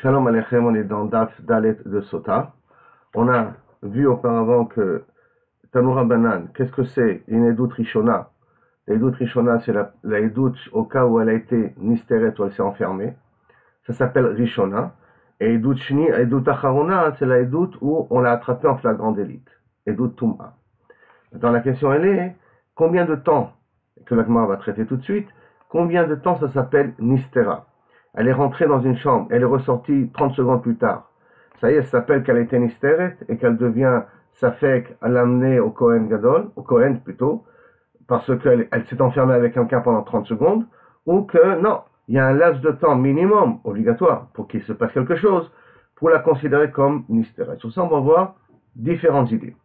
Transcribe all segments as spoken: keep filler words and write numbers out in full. Shalom Aleichem, on est dans Daf Dalet de Sota. On a vu auparavant que Tanura Banan, qu'est-ce que c'est une Édoute Rishona? L'Édoute Rishona, c'est la, la Édoute au cas où elle a été nisteret, où elle s'est enfermée. Ça s'appelle Rishona. Et Édoute Shni, Édoute Acharona, c'est la Édoute où on l'a attrapée en flagrant délit. Édoute Touma. Dans la question, elle est combien de temps, que l'Agmara va traiter tout de suite, combien de temps ça s'appelle nistera? Elle est rentrée dans une chambre, elle est ressortie trente secondes plus tard. Ça y est, elle s'appelle qu'elle était nisteret et qu'elle devient safek à l'amener au Kohen Gadol, au Kohen plutôt, parce qu'elle elle s'est enfermée avec quelqu'un pendant trente secondes, ou que non, il y a un laps de temps minimum obligatoire pour qu'il se passe quelque chose, pour la considérer comme nisteret. Sur ça, on va voir différentes idées.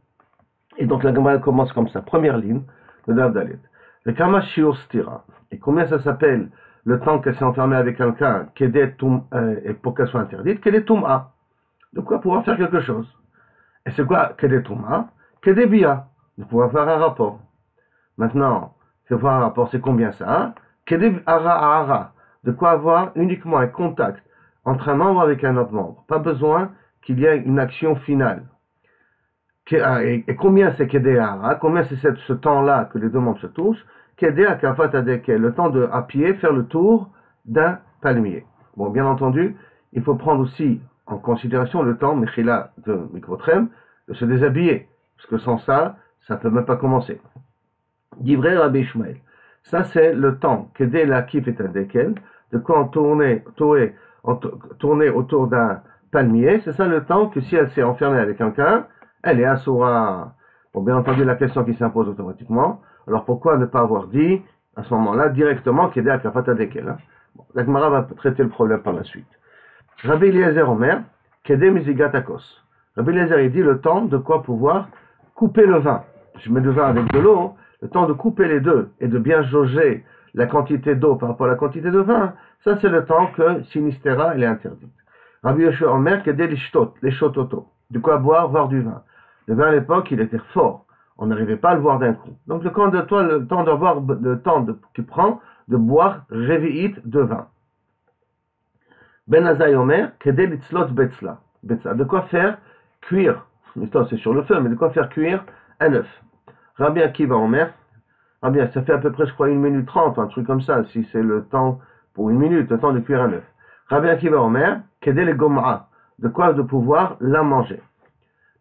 Et donc la Gemara commence comme ça, première ligne de Dardalit. Le Kama Shiurstira. Et combien ça s'appelle le temps qu'elle s'est enfermée avec quelqu'un, et pour qu'elle soit interdite, Kedé Touma. De quoi pouvoir faire quelque chose. Et c'est quoi Kedé Touma? Kedé Bia. De pouvoir faire un rapport. Maintenant, c'est voir un rapport, c'est combien ça? Kedé Ara Ara. De quoi avoir uniquement un contact entre un membre avec un autre membre. Pas besoin qu'il y ait une action finale. Et combien c'est Kedéara? Combien c'est ce temps-là que les deux membres se touchent? Kedéa Kafatadeke, le temps de à pied faire le tour d'un palmier. Bon, bien entendu, il faut prendre aussi en considération le temps, Mechila de Mikvotrem, de se déshabiller, parce que sans ça, ça ne peut même pas commencer. Divré Rabbi Ishmael. Ça, c'est le temps Kedé la Kifetadeke, de quoi tourner, tourner, tourner autour d'un palmier. C'est ça le temps que si elle s'est enfermée avec quelqu'un, elle est assoura. Bon, bien entendu, la question qui s'impose automatiquement. Alors, pourquoi ne pas avoir dit, à ce moment-là, directement, qu'il y a la fata dekel? La Gemara va traiter le problème par la suite. Rabbi Eliezer Omer, Kedé Mizigatakos. Rabbi Eliezer, il dit le temps de quoi pouvoir couper le vin. Je mets le vin avec de l'eau, le temps de couper les deux et de bien jauger la quantité d'eau par rapport à la quantité de vin, ça c'est le temps que Sinistera, elle est interdite. Rabbi Yeshua Omer, Kedé Lishtot, les Shototo. De quoi boire, voir du vin. Le vin à l'époque, il était fort. On n'arrivait pas à le voir d'un coup. Donc, le temps de toi, le temps de voir, le temps de, qu'il prend de boire révi'ite de vin. Ben Azai Omer, Kedé litzlot betzla. De quoi faire cuire, c'est sur le feu, mais de quoi faire cuire un œuf. Rabbi Akiva Omer, ah bien, ça fait à peu près, je crois, une minute trente, un truc comme ça, si c'est le temps pour une minute, le temps de cuire un œuf. Rabbi Akiva Omer, Kedé le gomra. De quoi de pouvoir la manger.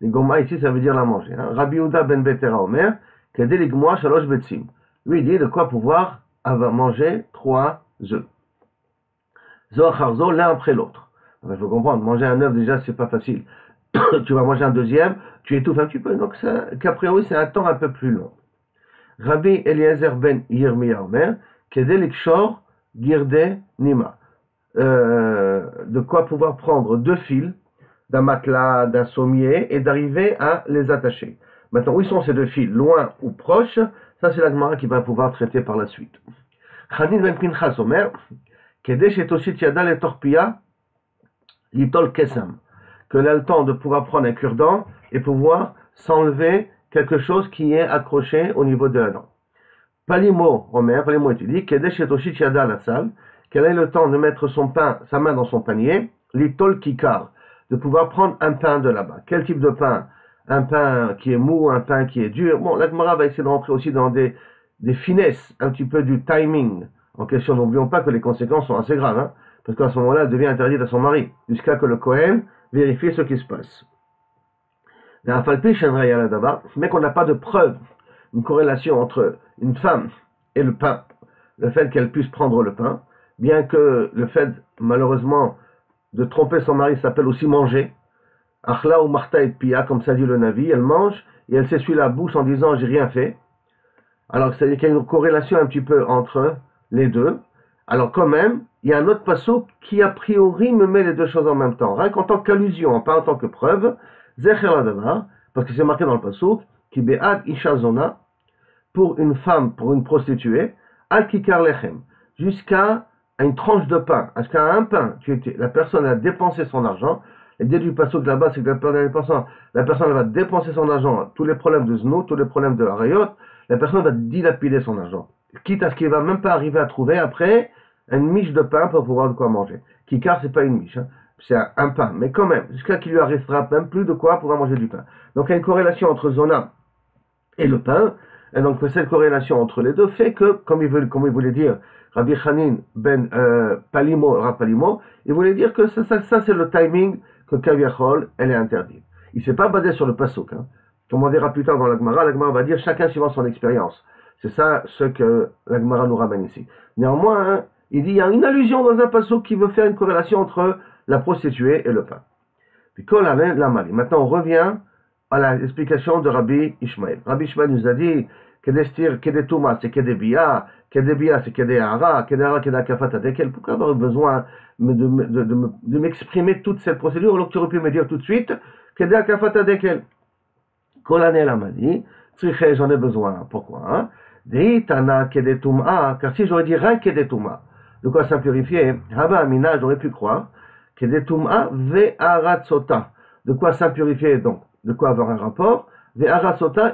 Les gomma ici, ça veut dire la manger. Hein? Rabbi Yehuda ben Beteira Omer, Kedé les gomma shalosh betzim. Lui, il dit de quoi pouvoir avoir manger trois œufs. Zoharzo, l'un après l'autre. Il faut comprendre, manger un œuf déjà, c'est pas facile. Tu vas manger un deuxième, tu étouffes un petit peu. Donc, qu'a priori, c'est un temps un peu plus long. Rabbi Eliezer ben Yirmiya Omer, Kedé les kshor girdé nima. Euh, de quoi pouvoir prendre deux fils d'un matelas, d'un sommier et d'arriver à les attacher. Maintenant, où sont ces deux fils, loin ou proches? Ça, c'est la Gemara qui va pouvoir traiter par la suite. Chanin ben Pinchas Omer, Kedesh et Toshit Yada le Torpia, Litol Kesam, que là, le temps de pouvoir prendre un cure-dent et pouvoir s'enlever quelque chose qui est accroché au niveau de la dent. Palimo Omer, Palimo étudie, Kedesh et Toshit Yada la salle, qu'elle ait le temps de mettre son pain, sa main dans son panier, l'itol kikar, de pouvoir prendre un pain de là-bas. Quel type de pain? Un pain qui est mou, un pain qui est dur. Bon, la Gemara va essayer de rentrer aussi dans des, des finesses, un petit peu du timing. En question, n'oublions pas que les conséquences sont assez graves, hein, parce qu'à ce moment-là, elle devient interdite à son mari, jusqu'à que le Kohen vérifie ce qui se passe. Mais qu'on n'a pas de preuve, une corrélation entre une femme et le pain, le fait qu'elle puisse prendre le pain, bien que le fait, malheureusement, de tromper son mari s'appelle aussi manger. Achla ou Martha et Pia, comme ça dit le Navi, elle mange et elle s'essuie la bouche en disant j'ai rien fait. Alors c'est-à-dire qu'il y a une corrélation un petit peu entre les deux. Alors quand même, il y a un autre passouk qui a priori me met les deux choses en même temps. Rien qu'en tant qu'allusion, pas en tant que preuve. Zecher l'adavar, parce que c'est marqué dans le passouk, qui be'ad isha zona, pour une femme, pour une prostituée, al kikar lechem, jusqu'à à une tranche de pain, à ce qu'à un pain, tu étais, la personne a dépensé son argent, et dès du passouk là-bas, c'est que la personne, la personne va dépenser son argent, tous les problèmes de zno, tous les problèmes de la rayot, la personne va dilapider son argent, quitte à ce qu'il va même pas arriver à trouver après une miche de pain pour pouvoir de quoi manger. Kikar, c'est pas une miche, hein. c'est un pain, mais quand même, jusqu'à qu'il lui restera même plus de quoi pouvoir manger du pain. Donc il y a une corrélation entre Zona et le pain, et donc cette corrélation entre les deux fait que, comme il, veut, comme il voulait dire Rabbi Hanin ben euh, Palimo, Rabbi Palimo, il voulait dire que ça, ça, ça c'est le timing que Kaviachol, elle est interdite. Il ne s'est pas basé sur le Passouk, hein. Comme on verra plus tard dans l'Agmara, l'Agmara va dire chacun suivant son expérience. C'est ça ce que l'Agmara nous ramène ici. Néanmoins, hein, il dit il y a une allusion dans un Passouk qui veut faire une corrélation entre la prostituée et le pain. Puis quand la main de la Mali. Maintenant on revient à l'explication de Rabbi Ishmael. Rabbi Ishmael nous a dit que l'estir, que des Touma, c'est que des Bia, que des Bia, c'est que des Hara, que des Hara, que des Kafata, desquels. Pourquoi avoir besoin de, de, de, de, de m'exprimer toute cette procédure alors que tu aurais pu me dire tout de suite que des Kafata, desquels. Kolanel a dit, Triché, j'en ai besoin. Pourquoi? Des Tana, que des Touma, car si j'aurais dit Ra, que des Touma, de quoi ça purifier, Haba Amina, j'aurais pu croire, que des Touma, Ve Hara Sota, de quoi ça purifier donc. De quoi avoir un rapport, et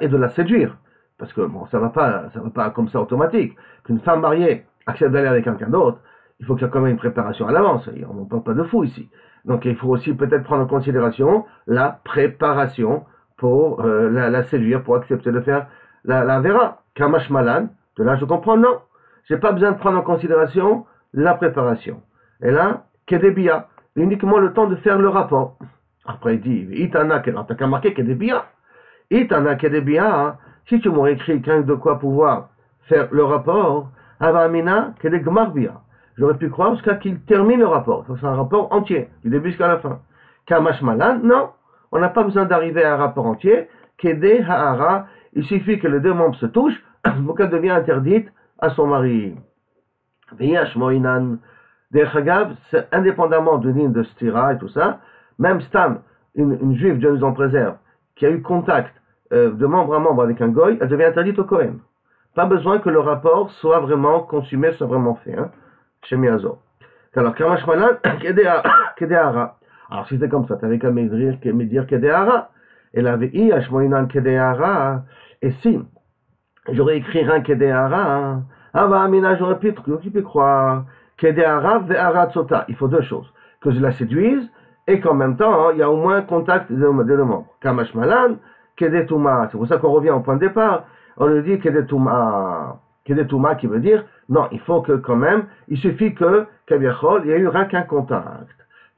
de la séduire. Parce que bon, ça ne va pas, ça va pas comme ça automatique. Qu'une femme mariée accepte d'aller avec quelqu'un d'autre, il faut qu'il y ait quand même une préparation à l'avance. Et on ne parle pas de fou ici. Donc il faut aussi peut-être prendre en considération la préparation pour euh, la, la séduire, pour accepter de faire la, la vera. Kamash Malan, de là je comprends, non. Je n'ai pas besoin de prendre en considération la préparation. Et là, Kedebia, uniquement le temps de faire le rapport. Après, il dit, Itana, t'as qu'à marquer qu'il y a des biens. Itana, qu'il y a des biens. Si tu m'aurais écrit qu'un de quoi pouvoir faire le rapport, Avamina, qu'il y a des gmar biens. J'aurais pu croire jusqu'à qu'il termine le rapport. C'est un rapport entier, du début jusqu'à la fin. Kamash Malan, non. On n'a pas besoin d'arriver à un rapport entier. Kede Ha'ara, il suffit que les deux membres se touchent, pour qu'elle devient interdite à son mari. Viyash Moinan, des Chagav, indépendamment de l'île de Stira et tout ça. Même Stam, une, une juive, Dieu nous en préserve, qui a eu contact euh, de membre à membre avec un goy, elle devient interdite au Kohen. Pas besoin que le rapport soit vraiment consumé, soit vraiment fait. Hein, chez Miazo. Alors, Kamash Malan, Kedehara. Alors, si c'était comme ça, t'avais qu'à me dire Kedehara. Et la Vei, Ashmoinan Kedehara. Et si j'aurais écrit un Kedehara, ah bah, Amina, j'aurais pu croire. Kedehara, Ve'ara Tzota. Il faut deux choses. Que je la séduise. Et qu'en même temps, il hein, y a au moins contact de, de le membre. Kamash Malan, Kede Touma. C'est pour ça qu'on revient au point de départ. On nous dit Kede Touma. Kede Touma qui veut dire, non, il faut que quand même, il suffit que, Kaviachol, il n'y a eu rien qu'un contact.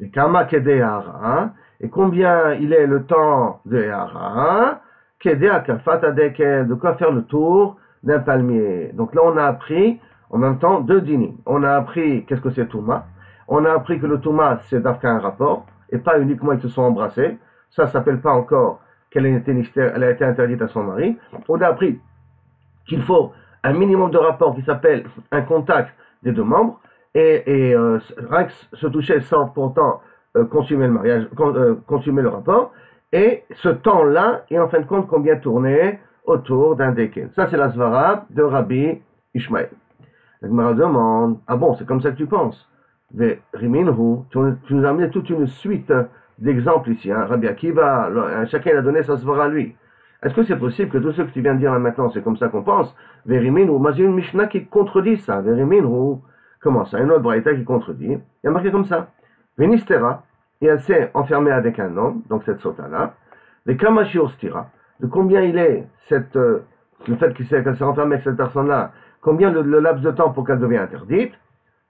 Et Kama Kede Hara. Et combien il est le temps de Hara? Kede Akafata Dekel. De quoi faire le tour d'un palmier. Donc là, on a appris, en même temps, deux dîners. On a appris, qu'est-ce que c'est Touma? On a appris que le Touma, c'est d'Afka un rapport. Et pas uniquement ils se sont embrassés, ça ne s'appelle pas encore qu'elle a été, elle a été interdite à son mari. On a appris qu'il faut un minimum de rapport qui s'appelle un contact des deux membres, et, et euh, se toucher sans pourtant euh, consumer le mariage, con, euh, consumer le rapport, et ce temps-là est en fin de compte combien tourné autour d'un déquel. Ça c'est la svara de Rabbi Ishmael. La Gemara demande, ah bon, c'est comme ça que tu penses? Tu nous as amené toute une suite d'exemples ici. Hein. Rabbi Akiva, chacun a donné sa svara à lui. Est-ce que c'est possible que tout ce que tu viens de dire là maintenant, c'est comme ça qu'on pense? Veriminu, mais il y a une Mishnah qui contredit ça. Veriminu, comment ça? Une autre Braïta qui contredit. Il y a marqué comme ça. Venistera, et elle s'est enfermée avec un homme, donc cette sota-là. Ve Kama Shiurstira, de combien il est cette, euh, le fait qu'elle s'est enfermée avec cette personne-là, combien le, le laps de temps pour qu'elle devienne interdite?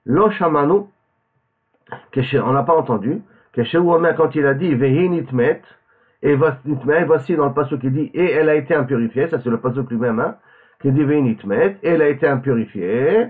Lo shamanu, on n'a pas entendu, quand il a dit Vehi nitmet, et voici dans le passouk qui dit et elle a été impurifiée, ça c'est le passouk lui-même, hein, qui dit Vehi nitmet, et elle a été impurifiée.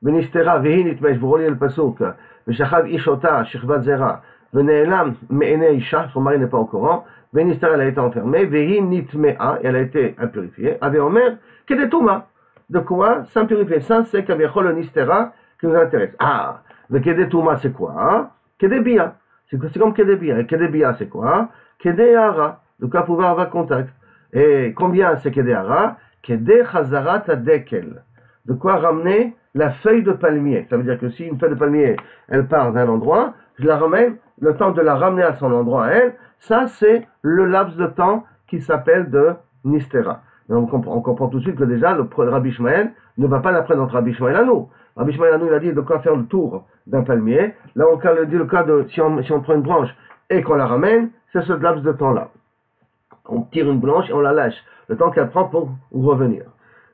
Benistera Vehi nitmet, je vous relis le passouk, Meshachav ishota, Shechvat zera, Veneelam me'ene isha, son mari n'est pas au courant, Benistera elle a été enfermée, Vehi nitmea, elle a été impurifiée, Ave Omer, Kedetouma, de quoi s'impurifier, ça c'est Kaviachol Nistera qui nous intéresse. Ah! Le Kede Touma, c'est quoi? Kede Bia. C'est comme Kede Bia. Et Kede Bia, c'est quoi? Kede Hara. De quoi pouvoir avoir contact. Et combien c'est Kede Hara? Kede Chazarat Adekel. De quoi ramener la feuille de palmier. Ça veut dire que si une feuille de palmier, elle part d'un endroit, je la ramène, le temps de la ramener à son endroit à elle, ça c'est le laps de temps qui s'appelle de Nistera. Et on, comprend, on comprend tout de suite que déjà, le, le Rabbi Ishmael ne va pas l'apprendre entre Rabbi Ishmael à nous. Rabbi Ishmael à nous, il a dit de quoi faire le tour d'un palmier. Là, on dit le cas de, si on, si on prend une branche et qu'on la ramène, c'est ce laps de temps-là. On tire une branche et on la lâche, le temps qu'elle prend pour revenir.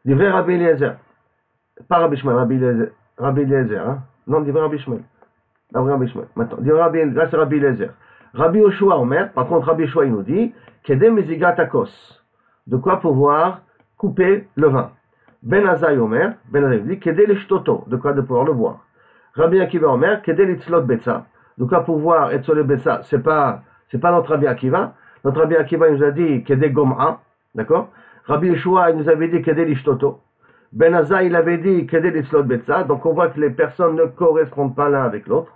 Divré Rabbi Eliezer. Pas Rabbi Ishmael, Rabbi Eliezer. Rabbi Eliezer, hein. Non, Divré Rabbi Ishmael. Rabbi Ishmael. Maintenant, Divré Rabbi Eliezer, là c'est Rabbi Eliezer. Rabbi Yeshua Omer, par contre Rabbi Yeshua il nous dit, Kedem Mezigatakos. De quoi pouvoir couper le vin. Ben Azai Omer, Ben Azai dit, Kedel Shtoto, de quoi de pouvoir le boire. Rabbi Akiva Omer, Kedel Itzlot Betsa, de quoi pouvoir Itzlot Betsa, c'est pas, c'est pas notre Rabbi Akiva. Notre Rabbi Akiva il nous a dit, Kedel Gom'a, d'accord. Rabbi Yeshua il nous avait dit, Kedel Ishtoto. Ben Azai il avait dit, Kedel Itzlot Betsa, donc on voit que les personnes ne correspondent pas l'un avec l'autre.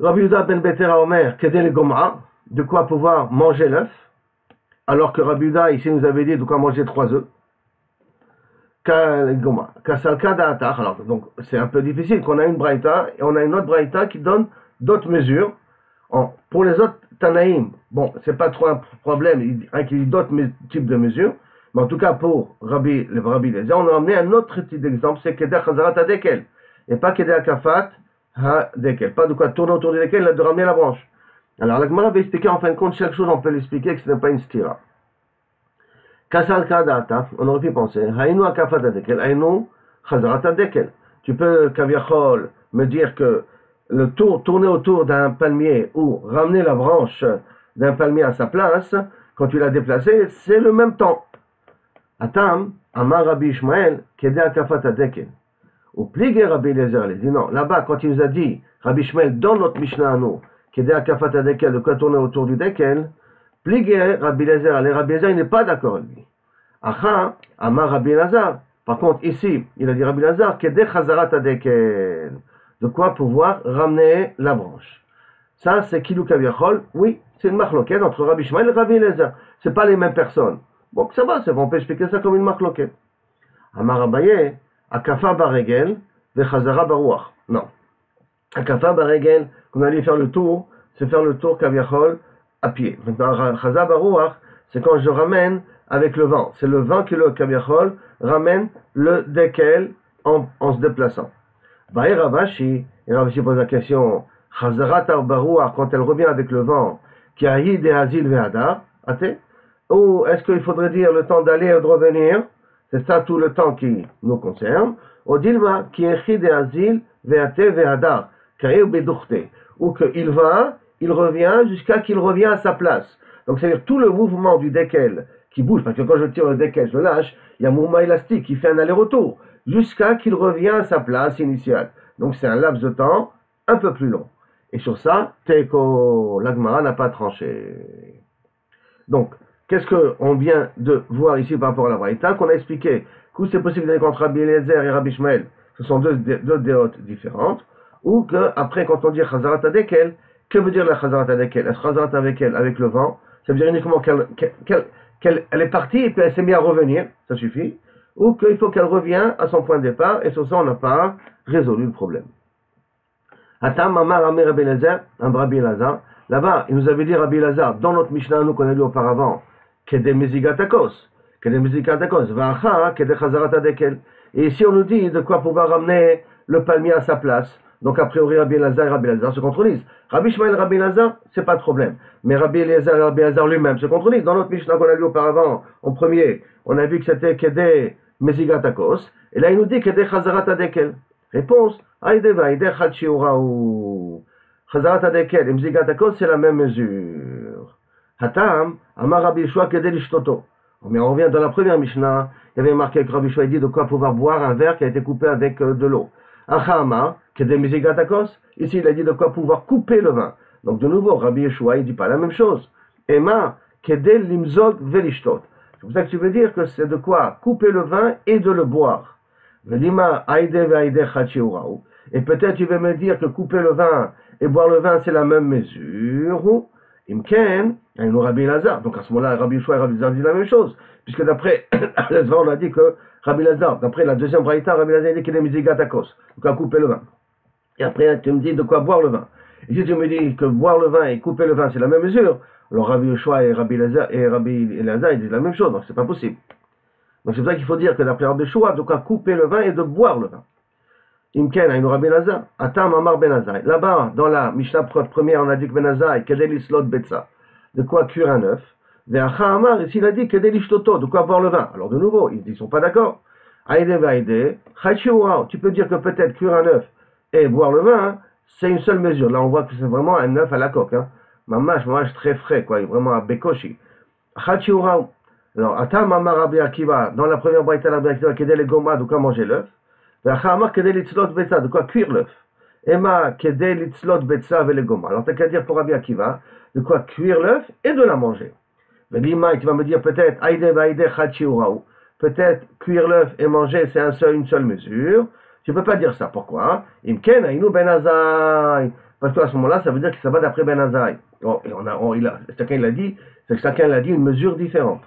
Rabbi Yehuda ben Beteira Omer, Kedel Gom'a, de quoi pouvoir manger l'œuf. Alors que Rabbi Yehuda ici nous avait dit de quoi manger trois œufs. Alors, donc c'est un peu difficile qu'on a une braïta et on a une autre braïta qui donne d'autres mesures. En, pour les autres Tanaïm, bon, c'est pas trop un problème, hein, qu'il y ait d'autres types de mesures, mais en tout cas pour Rabbi, le Rabbi Lazar, on a amené un autre type d'exemple, c'est Kedeh Chazarat Hadekel, et pas Kedeh Akafat Hadekel, pas de quoi tourner autour du Dekel, de ramener la branche. Alors la Gemara va expliquer en fin de compte, chaque chose on peut l'expliquer que ce n'est pas une stira. On aurait pu penser, tu peux, Kaviachol, me dire que le tour, tourner autour d'un palmier ou ramener la branche d'un palmier à sa place, quand tu l'as déplacé, c'est le même temps. Atam, Ama Rabbi Ishmael, Kedeh Akafat Hadekel. Ou Pliguer Rabbi Eliezer, il dit non, là-bas, quand il nous a dit, Rabbi Ishmael, dans notre Mishnah à nous, Kedeh Akafat Hadekel, de quoi tourner autour du Dekel, Pliguer Rabbi Lazar, les Rabbi Lazar, il n'est pas d'accord avec lui. Acha, Ama Rabbi Lazar. Par contre, ici, il a dit Rabbi Lazar, Kedeh Chazarat Hadekel. De quoi pouvoir ramener la branche. Ça, c'est Kilou Kaviachol. Oui, c'est une marloquette entre Rabbi Ishmael et Rabbi Lazar. Ce n'est pas les mêmes personnes. Bon, ça va, ça va, on peut expliquer ça comme une marloquette. Ama Rabaye, Akafa Baregel, de Chazara Barouach. Non. Akafa Baregel, qu'on allait faire le tour, c'est faire le tour Kaviachol. À pied. Maintenant, Chazab Arouach, c'est quand je ramène avec le vent. C'est le vent qui le Kaviachol ramène le Dekel en, en se déplaçant. Bah, et Ravashi, et Ravashi pose la question, Chazarat Barouach, quand elle revient avec le vent, qui a Yid et Azil Vehadar, ou est-ce qu'il faudrait dire le temps d'aller et de revenir, c'est ça tout le temps qui nous concerne, Odilma, qui est Yid et Azil Vehate Vehadar, Kaye Bedouchte, ou qu'il va, il revient jusqu'à qu'il revient à sa place. Donc, c'est-à-dire tout le mouvement du dekel qui bouge, parce que quand je tire le dekel, je le lâche, il y a un mouvement élastique qui fait un aller-retour, jusqu'à qu'il revient à sa place initiale. Donc, c'est un laps de temps un peu plus long. Et sur ça, Teko, l'Agmara n'a pas tranché. Donc, qu'est-ce qu'on vient de voir ici par rapport à la Braïta, qu'on a expliqué que c'est possible d'aller contre Rabbi Eliezer et Rabbi Ishmael, ce sont deux, deux déotes différentes, ou qu'après, quand on dit Chazarat Hadekel, que veut dire la Chazarat Hadekel? La Chazarat Hadekel avec le vent, ça veut dire uniquement qu'elle, qu'elle, qu'elle elle est partie et puis elle s'est mise à revenir, ça suffit, ou qu'il faut qu'elle revienne à son point de départ, et sur ça on n'a pas résolu le problème. Atam, Amar, Amir, Rabbi Lazar, Rabbi Lazar, là-bas, il nous avait dit Rabbi Lazar, dans notre Mishnah, nous qu'on a lu auparavant, Kedeh Mezigatakos, Kedeh Mezigatakos, Vacha, Kedeh Chazarat Hadekel. Et ici on nous dit de quoi pouvoir ramener le palmier à sa place. Donc, a priori, Rabbi Lazar et Rabbi Lazar se contredisent. Rabbi Ishmael et Rabbi Lazar, c'est pas de problème. Mais Rabbi Lazar et Rabbi Lazar lui-même se contredisent. Dans notre Mishnah qu'on a lu auparavant, en premier, on a vu que c'était Kedeh Mezigatakos. Et là, il nous dit Kedeh Chazarat Hadekel. Réponse Aïde va Aïde Chachioraou. Chazarat Hadekel et Mezigatakos, c'est la même mesure. Hatam, Amar Rabbi Yeshua Kedeh Lishtoto. Mais on revient dans la première Mishnah, il y avait marqué que Rabbi Yeshua dit de quoi pouvoir boire un verre qui a été coupé avec de l'eau. Achama, Kedeh Mezigatakos, ici il a dit de quoi pouvoir couper le vin. Donc de nouveau, Rabbi Yeshua, il ne dit pas la même chose. Ema, Kedeh Limzog Velishtot. C'est pour ça que tu veux dire que c'est de quoi couper le vin et de le boire. Velima, Aide Vaide Chachioraou. Et peut-être tu veux me dire que couper le vin et boire le vin, c'est la même mesure. Imken, Aïnou Rabbi Lazar. Donc à ce moment-là, Rabbi Yeshua et Rabbi Lazar disent la même chose. Puisque d'après, on a dit que Rabbi Lazar, d'après la deuxième braïta, Rabbi Lazar dit qu'il est Mezigatakos, donc à couper le vin. Et après, tu me dis de quoi boire le vin. Jésus me dit que boire le vin et couper le vin, c'est la même mesure. Alors Rabbi Yeshua et Rabbi Lazar, et Rabbi Eliezer, ils disent la même chose, donc c'est pas possible. Donc c'est pour ça qu'il faut dire que d'après Rabbi Yeshua, de quoi couper le vin et de boire le vin. Imken, Aïnou Rabbi Lazar, Atam Amar Ben Azai. Là-bas, dans la Mishnah première, on a dit que Ben Azai, Kedelis Lot Betsa, de quoi cuire un œuf. Ve'acha Amar, ici il a dit Kedelis Toto, de quoi boire le vin. Alors de nouveau, ils ne sont pas d'accord. Aïde Vaïde, Chachioraou, tu peux dire que peut-être cuire un œuf et boire le vin, c'est une seule mesure. Là, on voit que c'est vraiment un œuf à la coque, hein. Mamash, mamash très frais, quoi, il est vraiment à Bekoshi. Chachioraou. Alors, Atam Amar Rabbi Akiva, dans la première Braïta, Rabbi Akiva, Kedel et Goma, de quoi manger l'œuf. Ve'achamar kedel itzlot betsa, de quoi cuire l'œuf. Emma kedel itzlot betsa avec les goma. Alors t'as qu'à dire pour Rabbi Akiva, de quoi cuire l'œuf et de la manger. Ve'bima, tu vas me dire peut-être aide vaide chachioraou. Peut-être cuire l'œuf et manger c'est un seul, une seule mesure. Tu peux pas dire ça. Pourquoi? Imken ainu ben azai. Parce qu'à ce moment-là, ça veut dire que ça va d'après Ben Azai. Bon, et on a, on, il a, chacun l'a dit, c'est que chacun l'a dit une mesure différente.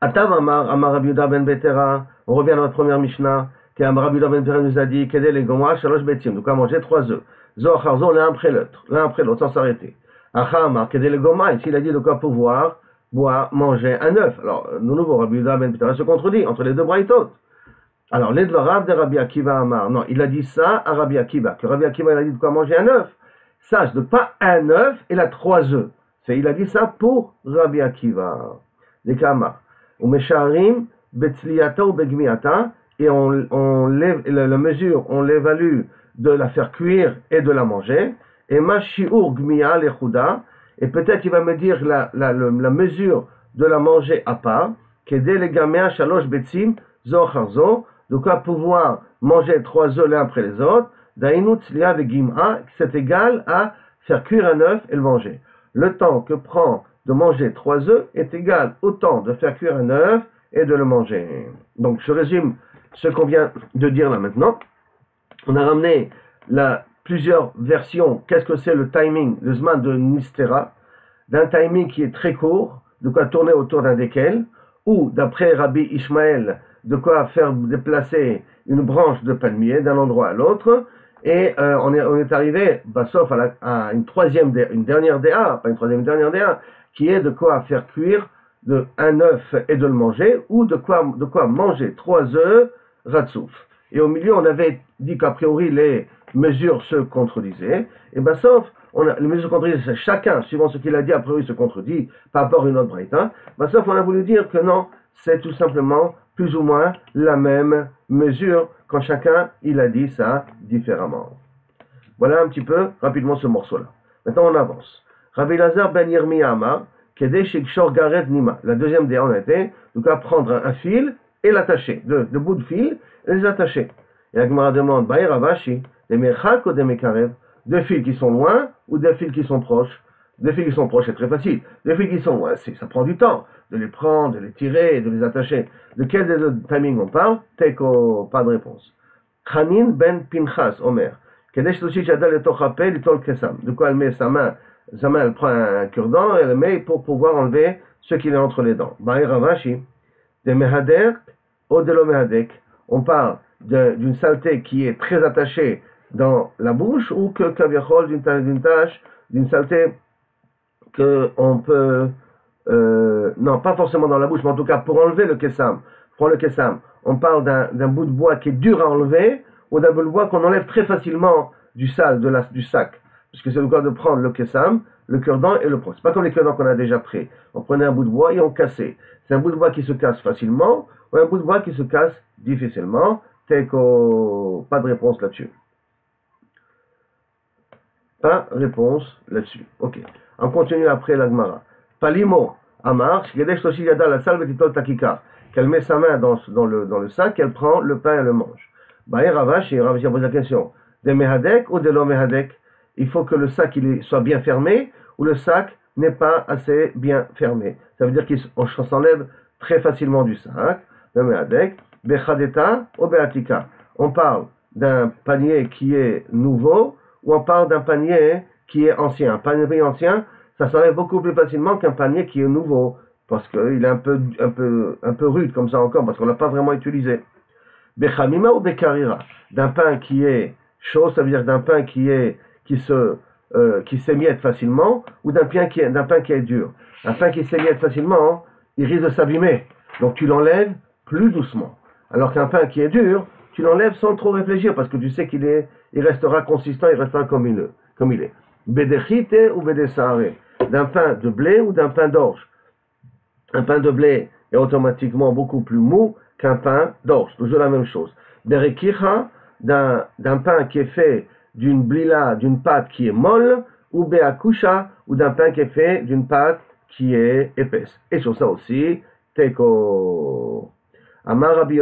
Atam amar amar Rabbi Yehuda ben Beteira. On revient à notre première Mishnah. Kama Rabbi Yeshua nous a dit qu'elle est goma shalosh betim, donc à manger trois œufs. Zoharzo l'un après l'autre, l'un après l'autre sans s'arrêter. Achama qu'elle est goma, ici il a dit de quoi pouvoir boire, manger un œuf. Alors de nouveau Rabbi Yeshua ben Beteira se contredit entre les deux braïtot. Alors les dvarav de Rabbi Akiva Amar, non, il a dit ça à Rabbi Akiva, que Rabbi Akiva il a dit de quoi manger un œuf. Sache de pas un œuf, il a trois œufs. C'est il a dit ça pour Rabbi Akiva. Les Kama ou mesharim betzliata ou begmiata. Et on, on la mesure, on l'évalue de la faire cuire et de la manger. Et ma shiur gmiya lechuda. Et peut-être il va me dire la, la, la, la mesure de la manger à part. Kedel egamea shalosh betzim zoharzo. De quoi pouvoir manger trois œufs l'un après les autres. Dainu tzliya vegimha. C'est égal à faire cuire un œuf et le manger. Le temps que prend de manger trois œufs est égal au temps de faire cuire un œuf et de le manger. Donc je résume ce qu'on vient de dire là maintenant. On a ramené la, plusieurs versions. Qu'est-ce que c'est le timing, le zman de Nistera, d'un timing qui est très court, de quoi tourner autour d'un déquel, ou d'après Rabbi Ishmael, de quoi faire déplacer une branche de palmier d'un endroit à l'autre. Et euh, on, est, on est arrivé, bah, sauf à, la, à une troisième, une dernière D A, pas une troisième, une dernière D A, qui est de quoi faire cuire de un œuf et de le manger, ou de quoi, de quoi manger trois œufs. Ratsouf. Et au milieu, on avait dit qu'a priori les mesures se contredisaient. Et bien, sauf, on a, les mesures se contredisaient, chacun, suivant ce qu'il a dit, a priori se contredit par rapport à une autre braïta. Ben, sauf, on a voulu dire que non, c'est tout simplement plus ou moins la même mesure quand chacun, il a dit ça différemment. Voilà un petit peu rapidement ce morceau-là. Maintenant, on avance. Rabbi Lazar ben Yirmiya Ama, Kedesh Shor Garet Nima. La deuxième D A, on a été, donc à prendre un fil et l'attacher, de, de bout de fil, et les attacher. Et la Gemara demande, Ba'i Ravashi, des merchak ou des mekarev, deux fils qui sont loin ou deux fils qui sont proches. Deux fils qui sont proches, c'est très facile. Deux fils qui sont loin, ça prend du temps de les prendre, de les tirer, de les attacher. De quel des deux timings on parle? Teko, pas de réponse. Chanin ben Pinchas, Omer. Kedesh Toshi Jadal et Tochapel et Tolkesam. De quoi elle met sa main? Sa main, elle prend un cure-dent, elle le met pour pouvoir enlever ce qu'il a entre les dents. Ba'i Ravashi, des mehader. On parle d'une saleté qui est très attachée dans la bouche ou que Kaviachol d'une tâche, d'une tâche, d'une saleté que on peut, euh, non pas forcément dans la bouche, mais en tout cas pour enlever le kessam, prends le kessam, on parle d'un, d'un bout de bois qui est dur à enlever ou d'un bout de bois qu'on enlève très facilement du sale, de la, du sac, puisque c'est le cas de prendre le kessam, le cure-dent et le pro. C'est pas comme les cure-dents qu'on a déjà pris. On prenait un bout de bois et on cassait. C'est un bout de bois qui se casse facilement ou un bout de bois qui se casse difficilement. Teko, pas de réponse là-dessus. Pas réponse là-dessus. Ok. On continue après l'Agmara. Palimo, Amar, Kedesh Toshi Yada la salve titol takikar. Qu'elle met sa main dans, dans, le, dans le sac, elle prend le pain et le mange. Ba'i Ravashi, Ravashi pose la question. Des mehadek ou des lo mehadek? Il faut que le sac il soit bien fermé ou le sac n'est pas assez bien fermé. Ça veut dire qu'on s'enlève très facilement du sac. On parle d'un panier qui est nouveau ou on parle d'un panier qui est ancien. Un panier ancien, ça s'enlève beaucoup plus facilement qu'un panier qui est nouveau parce qu'il est un peu, un, peu, un peu rude comme ça encore parce qu'on ne l'a pas vraiment utilisé. Bechamima ou bekarira. D'un pain qui est chaud, ça veut dire d'un pain qui est qui se euh, qui s'émiette facilement, ou d'un pain qui d'un pain qui est dur. Un pain qui s'émiette facilement, il risque de s'abîmer. Donc tu l'enlèves plus doucement. Alors qu'un pain qui est dur, tu l'enlèves sans trop réfléchir, parce que tu sais qu'il est, il restera consistant, il restera comme il, comme il est. Bédechite ou bédesare, d'un pain de blé ou d'un pain d'orge. Un pain de blé est automatiquement beaucoup plus mou qu'un pain d'orge, toujours la même chose. Berekicha, d'un, d'un pain qui est fait d'une blila, d'une pâte qui est molle, ou beakusha, ou d'un pain qui est fait d'une pâte qui est épaisse. Et sur ça aussi, teko. Ama Rabbi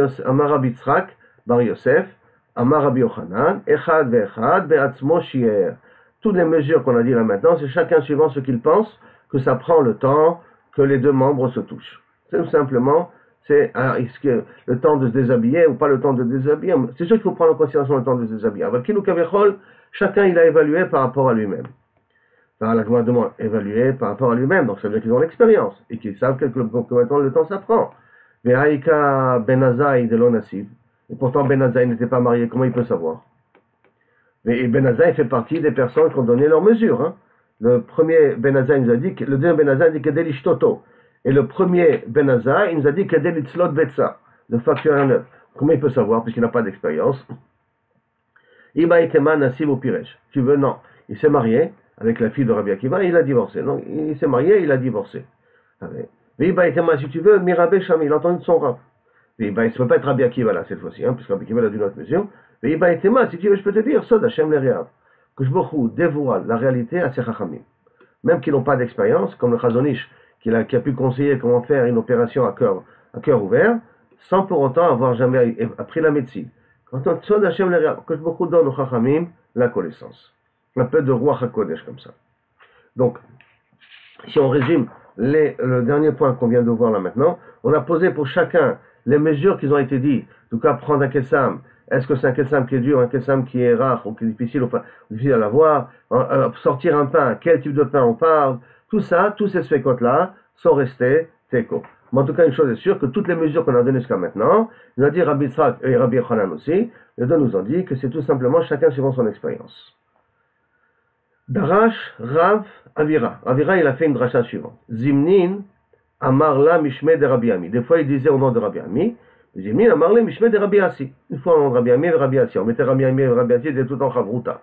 Yitzchak Bar Yosef, Ama Rabbi Yochanan, Echad ve'Echad be'atzmo shier. Toutes les mesures qu'on a dit là maintenant, c'est chacun suivant ce qu'il pense, que ça prend le temps que les deux membres se touchent. C'est tout simplement, c'est alors, est-ce que le temps de se déshabiller ou pas le temps de se déshabiller. C'est sûr qu'il faut prendre en considération le temps de se déshabiller. Avec Kinou Kaviachol, chacun il a évalué par rapport à lui-même. Par la Gemara demande, évalué par rapport à lui-même, donc ça veut dire qu'ils ont l'expérience et qu'ils savent que le temps ça prend. Ve'aïka Ben Azai de l'Onassiv. Et pourtant Ben Azai n'était pas marié, comment il peut savoir? Mais Ben Azai fait partie des personnes qui ont donné leurs mesures. Hein. Le premier Ben Azai nous a dit, le deuxième Ben Azai dit que Kedelish Toto. Et le premier Ben Azai, il nous a dit que Kedelitzlot Betsa, le facteur un neuf. Comment il peut savoir, puisqu'il n'a pas d'expérience? Iba Itema Nassib ou Piresh. Tu veux, non. Il s'est marié avec la fille de Rabbi Akiva et il a divorcé. Non, il s'est marié et il a divorcé. Mais Iba Itema, si tu veux, Mirabe Sham, il a entendu son rap. Il ne peut pas être Rabbi Akiva là cette fois-ci, hein, puisque Rabbi Akiva a d'une autre mesure. Mais ben, si tu veux, je peux te dire, Soz HaShem le Réab, que je beaucoup dévoile la réalité à ses Chachamim. Même qu'ils n'ont pas d'expérience, comme le Chazonish, qui a, qui a pu conseiller comment faire une opération à cœur, à cœur ouvert, sans pour autant avoir jamais appris la médecine. Quand on Soz HaShem le Réab, que je beaucoup donne aux Chachamim la connaissance. Un peu de Ruach HaKodesh comme ça. Donc, si on résume les, le dernier point qu'on vient de voir là maintenant, on a posé pour chacun les mesures qu'ils ont été dites, en tout cas prendre un Kessam, est-ce que c'est un Kessam qui est dur, un Kessam qui est rare, ou qui est difficile, ou pas, difficile à l'avoir, euh, sortir un pain, quel type de pain on parle, tout ça, tous ces sphécotes-là sont restés téco. Mais en tout cas, une chose est sûre, que toutes les mesures qu'on a données jusqu'à maintenant, nous a dit Rabbi Yitzchak et Rabbi Yochanan aussi, les deux nous ont dit que c'est tout simplement chacun suivant son expérience. Darash, Rav, Avira. Avira, il a fait une dracha suivante. Zimnin, Amarla Mishme de Rabbi Ami. Des fois, il disait au nom de Rabbi Ami. Zimnin, Amarla Mishme de Rabbi Asi. Une fois, au nom de Rabbi Ami et de Rabbi Asi. On mettait Rabbi Ami et Rabbi Asi, ils étaient tout en Chavruta.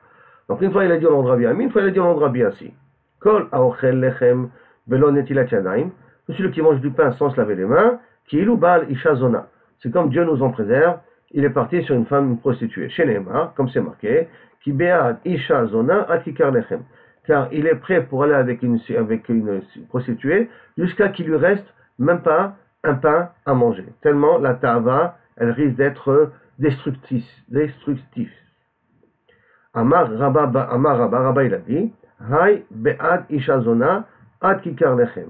Donc, une fois, il a dit au nom de Rabbi Ami, une fois, il a dit au nom de Rabbi Asi. Kol aochel lechem belon netilat yadayim. Celui qui mange du pain sans se laver les mains, qui ilou bal isha zona. C'est comme Dieu nous en préserve, il est parti sur une femme prostituée. Chez Neymar, comme c'est marqué, qui béad isha zona akikar lechem. Car il est prêt pour aller avec une, avec une prostituée jusqu'à qu'il lui reste même pas un pain à manger. Tellement la ta'ava, elle risque d'être destructrice. destructrice. Amar Rabba, Amar Rabba, Rabba il a dit, Hay be'ad ishazona ad kikar lechem.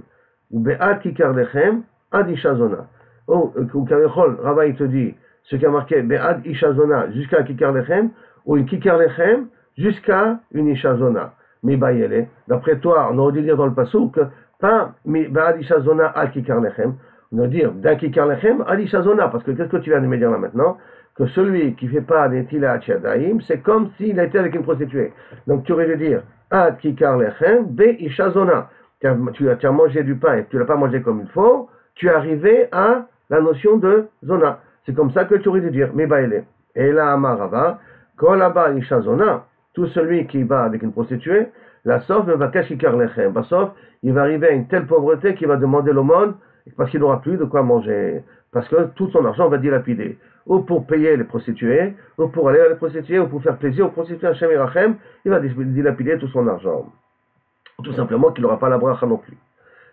Ou be'ad kikar lechem ad ishazona. Ou Kaviachol, Rabba il te dit, ce qui a marqué be'ad ishazona jusqu'à kikar lechem, ou une kikar lechem jusqu'à une ishazona. Mais bayele, d'après toi, on aurait dû dire dans le Passouk, pas mi ba'adisha zona al-kikar lechem, on aurait dû dire d'un kikar lechem adisha zona, parce que qu'est-ce que tu viens de me dire là maintenant? Que celui qui fait pas des tila tchadaim, c'est comme s'il était avec une prostituée. Donc tu aurais dû dire ad kikar lechem be'isha zona. Tu as, tu as mangé du pain et tu l'as pas mangé comme il faut, tu es arrivé à la notion de zona. C'est comme ça que tu aurais dû dire, mais bayele. Et là, Ama Rava, kolaba isha zona. Tout celui qui va avec une prostituée, la sauf ne va cacher kikar lechem. Sauf, il va arriver à une telle pauvreté qu'il va demander l'aumône parce qu'il n'aura plus de quoi manger. Parce que tout son argent va dilapider. Ou pour payer les prostituées, ou pour aller à les prostituées, ou pour faire plaisir aux prostituées Hashem et Rachem, il va dilapider tout son argent. Tout simplement qu'il n'aura pas la bracha non plus.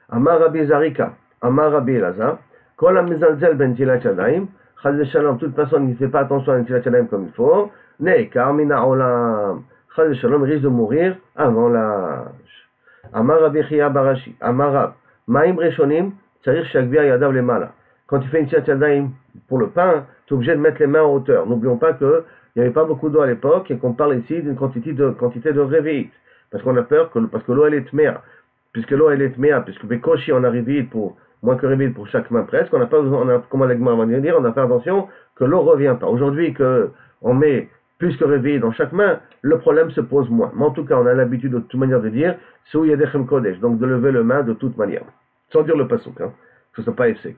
Amar Rabbi Zarika, Amar Rabbi Lazar, Kol HaMezalzel ben Tilat Yadayim, Chaz v'Shalom, toute personne qui ne fait pas attention à un Tilat Yadayim comme il faut, Nei Karmina Olam. Chaz Shalom risque de mourir avant l'âge. Amar Rabbi Chia Barashi, Amar Rab, Maim Rishonim, Tsarir Shagvia Yadav Lemala. Quand tu fais une Tilat Yadayim pour le pain, tu es obligé de mettre les mains en hauteur. N'oublions pas qu'il n'y avait pas beaucoup d'eau à l'époque et qu'on parle ici d'une quantité de, quantité de révite. Parce qu'on a peur que, parce que l'eau elle est tmea. Puisque l'eau elle est tmea, puisque Bekoshi on a révite pour, moins que révite pour chaque main presque, on n'a pas besoin, on a, comment la Gemara va dire, on a fait attention que l'eau ne revient pas. Aujourd'hui que on met puisque réveillé dans chaque main, le problème se pose moins. Mais en tout cas, on a l'habitude de toute manière de dire « Sou yadechem kodesh », donc de lever le main de toute manière, sans dire le passouk, hein, que ce n'est pas essek.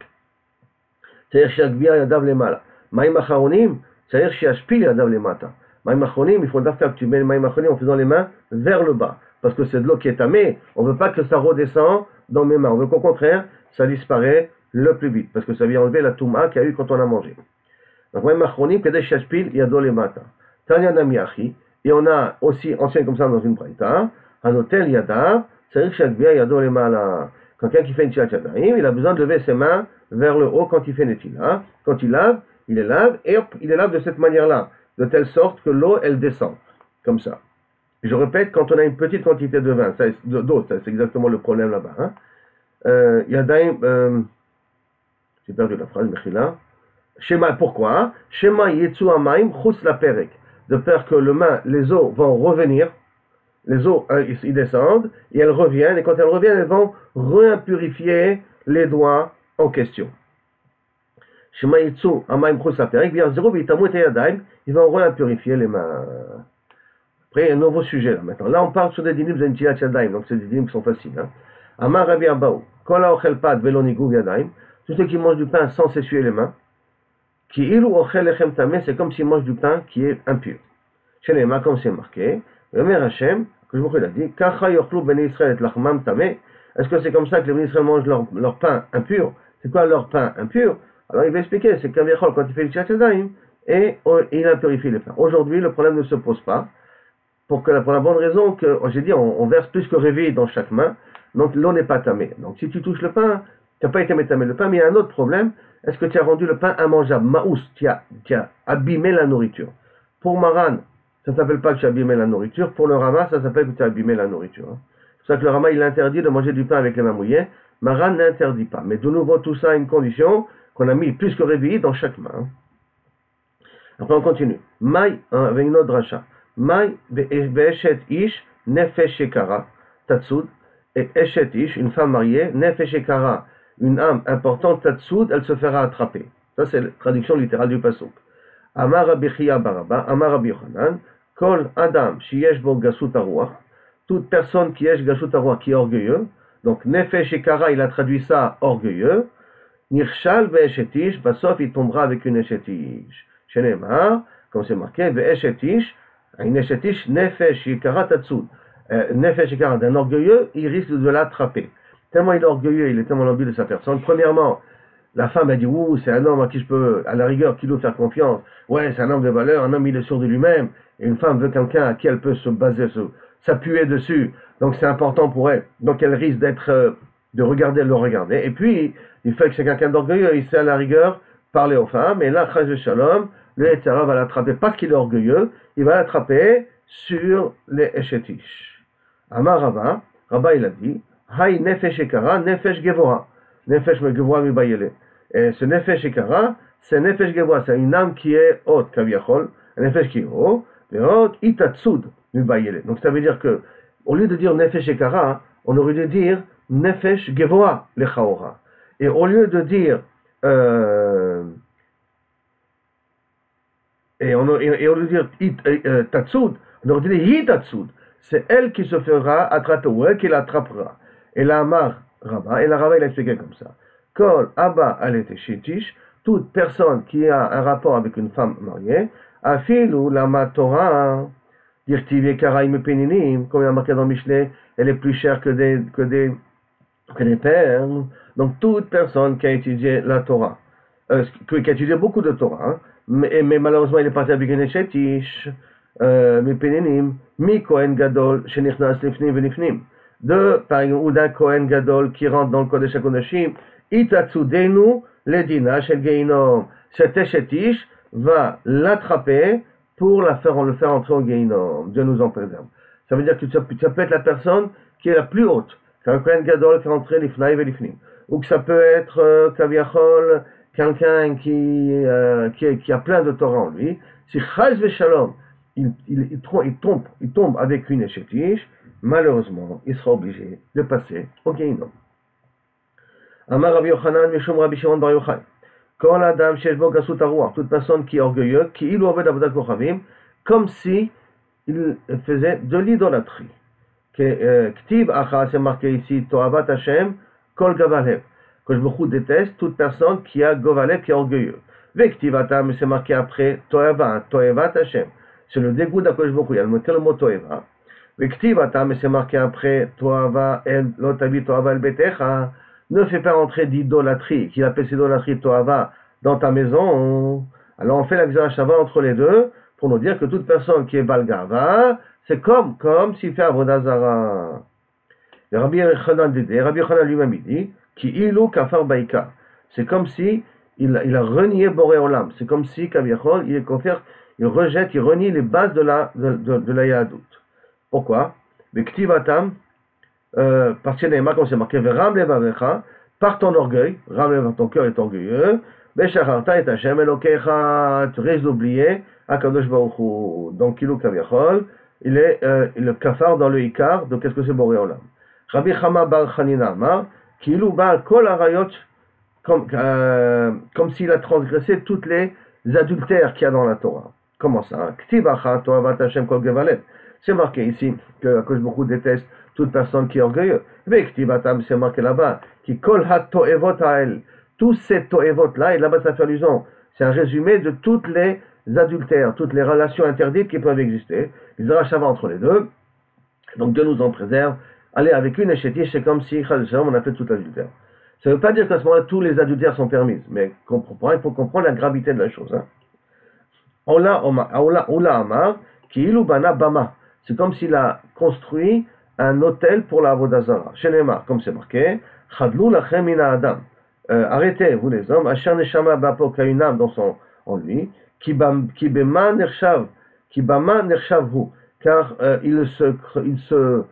C'est-à-dire « Shagbiya yadav lemala ». « Maïm acharonim », c'est-à-dire « Shashpil yadav lemata ». « Maïm acharonim », il faut d'afka que tu mets le maïm acharonim en faisant les mains vers le bas, parce que c'est de l'eau qui est tamée. On ne veut pas que ça redescende dans mes mains. On veut qu'au contraire, ça disparaît le plus vite, parce que ça vient enlever la touma qu'il y a eu quand on a mangé. Donc « Maïm acharonim » kadesh shashpil yadav lemata. Et on a aussi ancien comme ça dans une braïta, un hôtel yadav, c'est-à-dire shagbiya yado lemala. Quelqu'un qui fait une tchilat yadayim, il a besoin de lever ses mains vers le haut quand il fait une tchilat. Quand il lave, il les lave et hop, il les lave de cette manière-là, de telle sorte que l'eau elle descend, comme ça. Je répète, quand on a une petite quantité de vin, d'eau, c'est exactement le problème là-bas. Hein. Euh, yadayim, euh, j'ai perdu la phrase, mechila. Shema, pourquoi? Shema yetsu amaim chutz la perek. De peur que le main, les eaux vont revenir, les eaux, hein, ils descendent, et elles reviennent, et quand elles reviennent, elles vont réimpurifier les doigts en question. Ils vont réimpurifier les mains. Après, il y a un nouveau sujet, là, maintenant. Là, on parle sur des dinim de Ntilat Yadaim, donc c'est des dinim qui sont faciles. Hein. Ama Rava Abaou, Kola Ochel Pad Velonigou Yadaim, tous ceux qui mangent du pain sans s'essuyer les mains, Ki ilu ochel lechem tameh, c'est comme s'il mange du pain qui est impur. Chez les mains, comme c'est marqué, le Mère Hachem, que je vous ai dit, Kachayoklou ben Israël et lachmam tameh. Est-ce que c'est comme ça que les Ben Israël mangent leur, leur pain impur? C'est quoi leur pain impur? Alors il va expliquer, c'est Kaviachol quand il fait le tchilat yadayim et on, il a purifié les pains. Aujourd'hui, le problème ne se pose pas, pour, que, pour la bonne raison que, j'ai dit, on, on verse plus que réveil dans chaque main, donc l'eau n'est pas tamée. Donc si tu touches le pain, tu n'as pas été métamé le pain, mais il y a un autre problème. Est-ce que tu as rendu le pain immangeable? Maous, tu as, tu as abîmé la nourriture. Pour Maran, ça ne s'appelle pas que tu as abîmé la nourriture. Pour le Rama, ça s'appelle que tu as abîmé la nourriture. C'est pour ça que le Rama, il interdit de manger du pain avec les mains mouillées. Maran n'interdit pas. Mais de nouveau, tout ça à une condition qu'on a mis plus que réveillé dans chaque main. Après, on continue. Maï, avec notre dracha. Maï, be'eshet ish, nefesh shekara, tatsud, et eshet ish, une femme mariée, nefesh shekara. Une âme importante, tatsoud, elle se fera attraper. Ça, c'est la traduction littérale du Passouk. Amar Rabbi Chia Baraba, Amar Rabbi Yochanan, Kol Adam, Shiesh Bo Gasut Aruach, toute personne qui est Gasut Aruach, qui est orgueilleux, donc Nefesh et Kara, il a traduit ça orgueilleux, Nirshal Be'eshetish, Basof, il tombera avec une Eshetish. Shenemar, comme c'est marqué, Be'eshetish, une Eshetish, Nefesh et Kara tatsoud. Nefesh et Kara, d'un orgueilleux, il risque de l'attraper. Tellement il est orgueilleux, il est tellement l'ambu de sa personne. Premièrement, la femme a dit « Ouh, c'est un homme à qui je peux, à la rigueur, qui doit faire confiance. Ouais, c'est un homme de valeur, un homme il est sûr de lui-même. Et une femme veut quelqu'un à qui elle peut se baser, s'appuyer dessus. Donc c'est important pour elle. Donc elle risque d'être, euh, de regarder, le regarder. Et puis, il fait que c'est quelqu'un d'orgueilleux. Il sait à la rigueur parler aux femmes. Et là, Chaz de Shalom, le Hétera va l'attraper parce qu'il est orgueilleux. Il va l'attraper sur les Eshetish. Amar Rabba, Rabba il a dit, Haï nefesh ekara, nefesh gevora. Nefesh me gevora mi bayele. Et ce nefesh ekara, c'est nefesh gevora, c'est une âme qui est haute, kaviachol, nefesh qui est haute, mais haute, itatsud mi bayele. Donc ça veut dire que, au lieu de dire nefesh ekara, on aurait dû dire nefesh gevora le chaora. Et au lieu de dire, euh, et, on, et, et au lieu de dire it, euh, tatsud, on aurait dû dire itatsud. C'est elle qui se fera attraper, ou elle qui l'attrapera. Et la Amar Rabba, et la Rabba il a expliqué comme ça. Kol Abba Aleteshitish, toute personne qui a un rapport avec une femme mariée, Afilu Lama Torah, Dirtivye Karaim Peninim, comme il a marqué dans Mishneh, elle est plus chère que des, que des, que des perles. Donc toute personne qui a étudié la Torah, euh, qui a étudié beaucoup de Torah, hein, mais, mais malheureusement il est parti avec une Eshetish, euh, Mi Peninim, Mi Kohen Gadol, Shenichnas Lifnim Venifnim. De, par exemple, ou d'un Kohen Gadol qui rentre dans le Kodesh HaKodashim, Itatsudenu Ledina Shel Geinom. Cet Eshetish va l'attraper pour la faire, le faire entrer au Geinom. Dieu nous en préserve. Ça veut dire que ça, ça peut être la personne qui est la plus haute. C'est un Kohen Gadol qui est rentré l'Ifnaï et l'Ifnim. Ou que ça peut être euh, Kaviachol, quelqu'un qui, euh, qui, qui a plein de Torah en lui. Si Chaz Veshalom, il, il, il, il, tombe, il tombe avec une Eshetish, malheureusement, il sera obligé de passer au Geinom. Amar Rabbi Yochanan, Mishum Rabbi Shimon Bar Yochai. Kol Adam Sheshbo Gasut Aruach, toute personne qui est orgueilleuse, qui ilu Aved Avodat Kochavim, comme si il faisait de l'idolâtrie. Ktib Acha, c'est marqué ici, Toavat Hashem, Kol Gavalev. Que je me déteste toute personne qui a Gavalev, qui est orgueilleux. Vektivata, mais c'est marqué après, Toeva, Toevat Hashem. C'est le dégoût d'Akoshboku. Il a noté le mot Toeva. Vektivata, mais c'est marqué après, Toeva El Lotavi, Toeva El Betecha. Ne fais pas entrer d'idolâtrie, qu'il appelle idolâtrie Toeva dans ta maison. Alors on fait la Gzera Shava entre les deux pour nous dire que toute personne qui est Balgava, c'est comme, comme s'il fait Avoda Zara. Le Rabbi Yochanan lui-même dit, Ki ilu kafar baika. C'est comme si il, il a renié Boré Olam. C'est comme si Kaviachol, il est confère, il rejette, il renie les bases de la, de, de, de la Yahadout. Pourquoi? Bektivatam, euh, par Tienaima, comme c'est marqué, Veram levavecha, par ton orgueil, Ram levavecha, ton cœur est orgueilleux, Beshararta et Hashem Elokecha, tu risques d'oublier, Akadosh Baruch Hu. Donc ilu Kaviachol, il est euh, le kafar dans le Ikar, donc qu'est-ce que c'est Boré Olam? Rabbi Chama bar Hanina Amar, Ki ilu ba'al kol harayot, comme, euh, comme s'il a transgressé toutes les adultères qu'il y a dans la Torah. Comment ça? C'est marqué ici que, que je beaucoup déteste toute personne qui est orgueilleuse. Mais c'est marqué là-bas. Tous ces to'evot-là, et là-bas ça fait allusion. C'est un résumé de toutes les adultères, toutes les relations interdites qui peuvent exister. Ils rachava entre les deux. Donc Dieu nous en préserve. Allez, avec une échétiche, c'est comme si on a fait tout adultère. Ça ne veut pas dire qu'à ce moment-là, tous les adultères sont permises, mais il faut comprendre la gravité de la chose. Ola Amar, qui ilu bana bama. C'est comme s'il a construit un hôtel pour la Avoda Zara. Shenema, comme c'est marqué, Chadlu lachem mina adam. Arrêtez, vous les hommes, Asher neshama bapo kayunam dans son, en lui, qui bema nershav, qui bama nershavhu, car euh, il se. Il se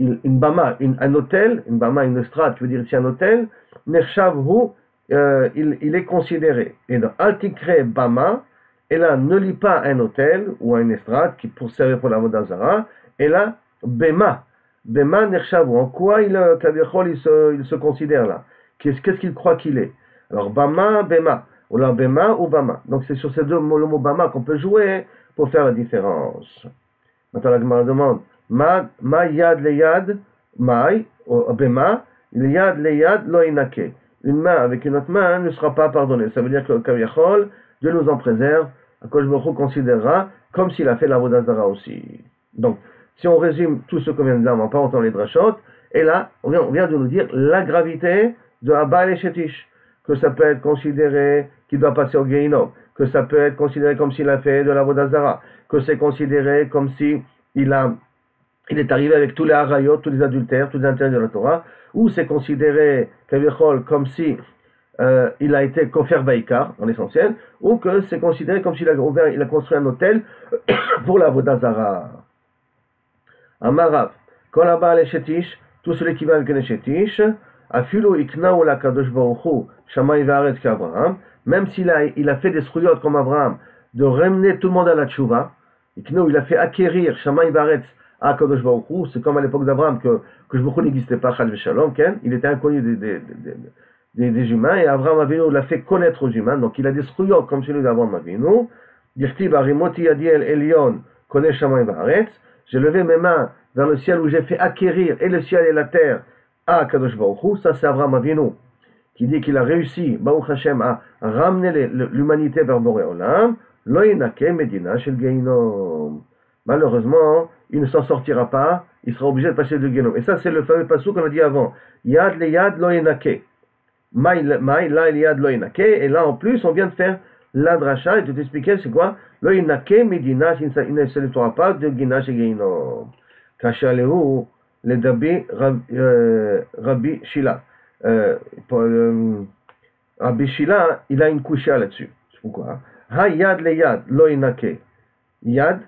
Une, une bama, une, un hôtel, une bama, une strate, je veux dire ici un hôtel, nershavhu, euh, il, il est considéré. Et dans Altikre bama, et là ne lit pas un hôtel ou un estrade qui pour servir pour la Avoda Zara, et là bema, bema nershavhu. En quoi il, Kaviachol, il se, il se considère là? Qu'est-ce, qu'est-ce qu'il croit qu'il est? Alors bama, bema, ou là bema ou bama. Donc c'est sur ces deux mots, le mot bama qu'on peut jouer pour faire la différence. Maintenant la Gemara demande. Ma yad le yad, maï, bema, le yad le yad lo inake. Une main avec une autre main ne sera pas pardonnée. Ça veut dire que le Kaviachol, Dieu nous en préserve, que je me reconsidérera comme s'il a fait la Avoda Zara aussi. Donc, si on résume tout ce qu'on vient de dire, en parlant les drachot, et là, on vient, on vient de nous dire la gravité de Abba et Shetish, que ça peut être considéré qu'il doit passer au Gehinom, que ça peut être considéré comme s'il a fait de la Avoda Zara, que c'est considéré comme s'il si a. Il est arrivé avec tous les harayot, tous les adultères, tous les interdits de la Torah, où c'est considéré Kaviachol comme si euh, il a été kofer baïkar, en essentiel, ou que c'est considéré comme s'il a ouvert, il a construit un hôtel pour la Avoda Zara. Ama Rava, kol haba l'eshetish, tout celui qui va avec l'eshetish, afilu ikna'u lakadosh baruch hu, shamayim ve'aretz k'Avraham, même s'il a, il a fait des srouillottes comme Abraham, de ramener tout le monde à la tchouva, ikna'u, il a fait acquérir shamayim ve'aretz. Ah, Kadosh Baruch Hu, c'est comme à l'époque d'Abraham que Kadosh Baruch Hu n'existait pas, Chad Veshalom, il était inconnu des, des, des, des, des humains, et Abraham Avinu l'a fait connaître aux humains, donc il a des srouillots comme celui d'Abraham Avinu. Dirtiv Arimoti Yadiel Elion, Konesh Shamayim Va'aretz, j'ai levé mes mains vers le ciel où j'ai fait acquérir et le ciel et la terre à Kadosh Baruch Hu, ça c'est Abraham Avinu, qui dit qu'il a réussi, Baruch Hashem, à ramener les, l'humanité vers Boré Olam, Loïnake Medina Shel Geinom. Malheureusement, il ne s'en sortira pas, il sera obligé de passer de Guénom. Et ça, c'est le fameux Passouk qu'on a dit avant. Yad le yad lo enake. Maï la le yad lo enake. Et là, en plus, on vient de faire l'adracha et de t'expliquer c'est quoi. Lo enake medina, il ne s'éloignera pas de Guénom et Guénom. Kachaleu le dabi Rabbi Shila. Rabbi Shila, il a une coucha là-dessus. Pourquoi? Ha yad le yad lo enake. Yad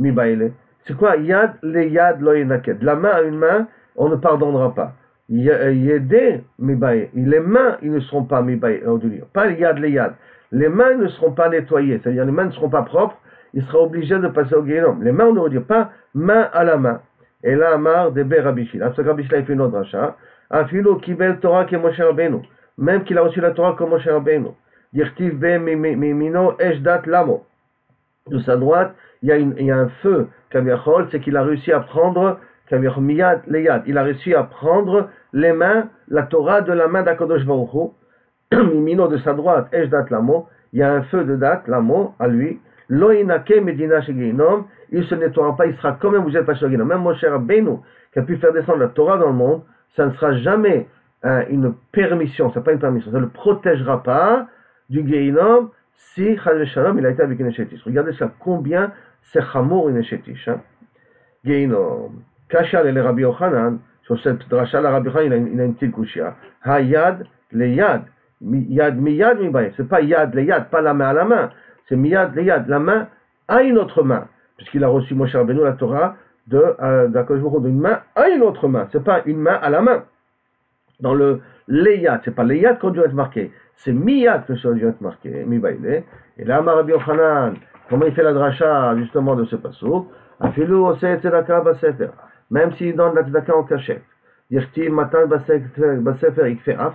mi baile. C'est quoi? Yad le yad lo yenaked. De la main à une main, on ne pardonnera pas. Yedé mi baile. Les mains, ils ne seront pas mi baile. Pas yad le yad. Les mains ne seront pas nettoyées. C'est-à-dire les mains ne seront pas propres. Il sera obligé de passer au guénom. Les mains, on ne veut dire pas main à la main. Et là, Amar de Be Rabbi Shila. Parce que Rabbi Shila, il fait une autre achat. Afilo kibel Torah ke Moshe Rabbeinu. Même qu'il a reçu la Torah comme Moshe Rabbeinu. Dirtiv be mimino eshdat lamo. De sa droite, il y a, une, il y a un feu Kaviachol, c'est qu'il a réussi à prendre Kaviachol Miyad Leyad, il a réussi à prendre les mains, la Torah de la main d'Akadosh Baruch Hu, Mimino de sa droite, Eshdat Lamo, il y a un feu de date, Lamo, à lui, Loïnake Medina Sheginom, il ne se nettoiera pas, il sera quand même obligé de passer au Gehinom. Même Moshe Rabbeinu, qui a pu faire descendre la Torah dans le monde, ça ne sera jamais hein, une permission, ce n'est pas une permission, ça ne le protégera pas du Gehinom, si Chazé Shalom il a été avec une échétiche. Regardez ça, combien c'est Hamour une échétiche. Gehinom. Kachal et le Rabbi Yochanan, sur cette dracha, le Rabbi Yochanan il a une petite kouchia. Hayad le yad. Yad mi yad mi baye. C'est pas yad le yad, pas la main à la main. C'est miyad le yad. La main à une autre main. Puisqu'il a reçu Moshe Rabbeinu la Torah de d'Akadosh Baruch Hu d'une main à une autre main. C'est pas une main à la main. Dans le leyad, c'est pas leyad qu'on doit être marqué. C'est miyad que ça doit être marqué. Mi baye. Et là, Ama Rabbi Yochanan, comment il fait la dracha justement de ce passouk? Afilu oseh tzedaka basefer. Même s'il donne la tzedaka en cachette, Yirti matan basefer ikfe'af,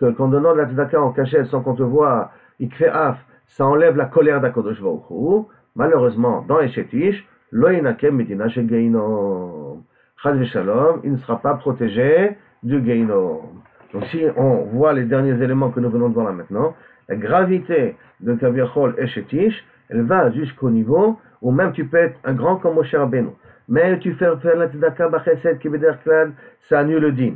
qu'en donnant la tzedaka en cachette sans qu'on te voit, ikfe'af, ça enlève la colère d'Akadosh Baruch Hu. Malheureusement, dans Eshetish, lo'inakem medina shel Geinom. Chaz v'shalom, il ne sera pas protégé du Geinom. Donc si on voit les derniers éléments que nous venons de voir là maintenant, la gravité de Kaviachol Eshetish, elle va jusqu'au niveau où même tu peux être un grand comme Moshe Rabbeinu. Mais tu fais faire la tzedaka b'chesed qui beder klal, ça annule le din.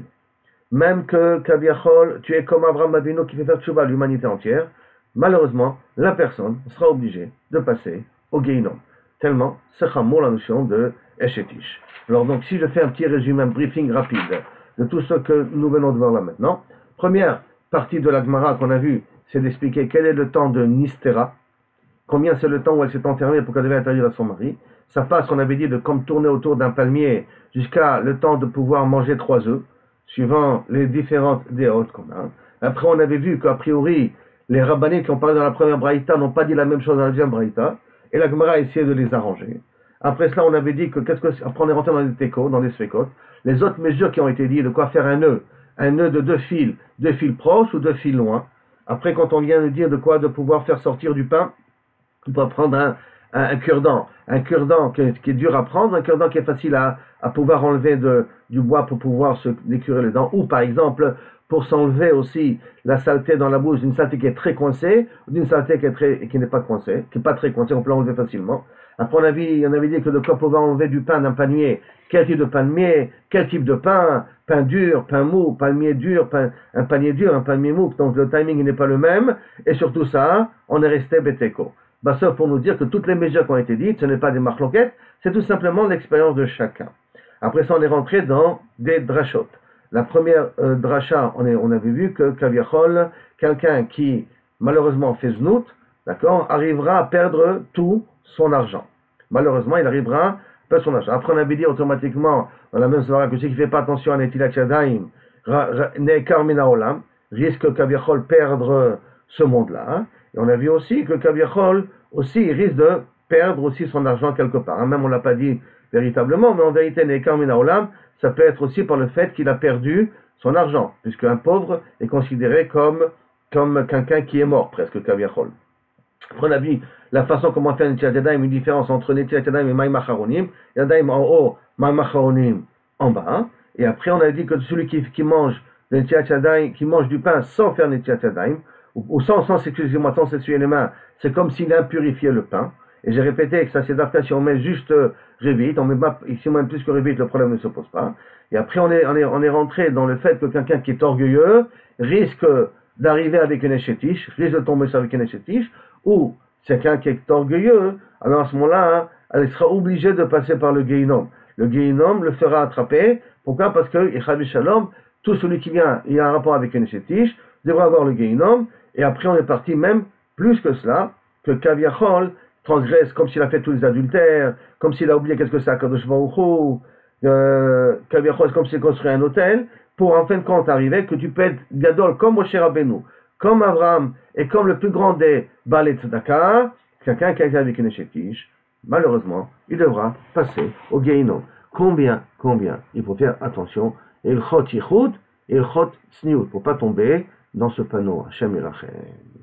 Même que Kaviachol, tu es comme Avraham Avinu qui fait faire tchouva à l'humanité entière, malheureusement, la personne sera obligée de passer au Gehinom. Tellement, c'est chamour la notion de Eshetish. Alors donc, si je fais un petit résumé, un briefing rapide de tout ce que nous venons de voir là maintenant. Première partie de la Gemara qu'on a vue, c'est d'expliquer quel est le temps de Nistera. Combien c'est le temps où elle s'est enfermée pour qu'elle devait interdire à son mari. Ça passe, on avait dit, de comme tourner autour d'un palmier jusqu'à le temps de pouvoir manger trois œufs, suivant les différentes déotes qu'on a. Après, on avait vu qu'a priori, les rabbanés qui ont parlé dans la première Braïta n'ont pas dit la même chose dans la deuxième Braïta, et la Gemara a essayé de les arranger. Après cela, on avait dit que, qu'est-ce que après on est rentré dans les tékos, dans les sfékot, les autres mesures qui ont été dites, de quoi faire un nœud, un nœud de deux fils, deux fils proches ou deux fils loin. Après, quand on vient de dire de quoi de pouvoir faire sortir du pain, on va prendre un un cure-dent, un cure-dent qui, qui est dur à prendre, un cure-dent qui est facile à, à pouvoir enlever de, du bois pour pouvoir se décurer les dents, ou par exemple pour s'enlever aussi la saleté dans la bouche, d'une saleté qui est très coincée, ou d'une saleté qui, est très, qui n'est pas coincée, qui n'est pas très coincée, on peut l'enlever facilement. Après on avait, on avait dit que de quoi pouvoir enlever du pain d'un panier, quel type de panier, quel type de pain, pain dur, pain mou, panier dur, pain, un panier dur, un panier mou, donc le timing n'est pas le même, et surtout ça, on est resté bétéco. Bah, sauf pour nous dire que toutes les mesures qui ont été dites, ce n'est pas des marloquettes, c'est tout simplement l'expérience de chacun. Après ça, on est rentré dans des drachotes. La première euh, dracha, on, est, on avait vu que Kaviachol, quelqu'un qui malheureusement fait znout, d'accord, arrivera à perdre tout son argent. Malheureusement, il arrivera à perdre son argent. Après, on avait dit automatiquement, dans la même soirée, que celui qui ne fait pas attention à Netilak Shadayim, Nekar Mina Olam, risque Kaviachol perdre ce monde-là, hein. Et on a vu aussi que Kaviachol aussi il risque de perdre aussi son argent quelque part. Hein. Même on ne l'a pas dit véritablement, mais en vérité, Nekar Mina Olam, ça peut être aussi par le fait qu'il a perdu son argent, puisque un pauvre est considéré comme, comme quelqu'un qui est mort presque, Kaviachol. Après on a vu la façon comment faire Netillat Yadayim, une différence entre Netillat Yadayim et Maim Acharonim, Yadayim en haut, Maim Acharonim en bas. Hein. Et après on a dit que celui qui, qui mange Netillat Yadayim, qui mange du pain sans faire Netillat Yadayim, ou sans, sans s'excuser-moi, sans s'essuyer les mains, c'est comme s'il impurifiait le pain. Et j'ai répété que ça c'est d'après si on met juste euh, révite, on met pas, ici même plus que révite, le problème ne se pose pas. Et après on est, on est, on est rentré dans le fait que quelqu'un qui est orgueilleux risque d'arriver avec une échétiche, risque de tomber sur avec une échétiche, ou c'est quelqu'un qui est orgueilleux, alors à ce moment-là, hein, elle sera obligée de passer par le Gehinom. Le Gehinom le fera attraper. Pourquoi? Parce que, Echad Shalom, tout celui qui vient, il a un rapport avec une échétiche, devra avoir le Gehinom. Et après, on est parti même plus que cela, que Kaviachol transgresse comme s'il a fait tous les adultères, comme s'il a oublié qu'est-ce que c'est Akadosh Baruch Hu. Euh, Kaviachol, c'est comme s'il construit un hôtel, pour en fin de compte arriver que tu peux être gadol comme Moshe Rabbeinu, comme Abraham, et comme le plus grand des Balei Tzedaka, quelqu'un qui a été avec une échétiche, malheureusement, il devra passer au Gehinom. Combien, combien, il faut faire attention, il chot yichud, il chot tsniut, pour ne pas tomber dans ce panneau, Hashem Yirachem.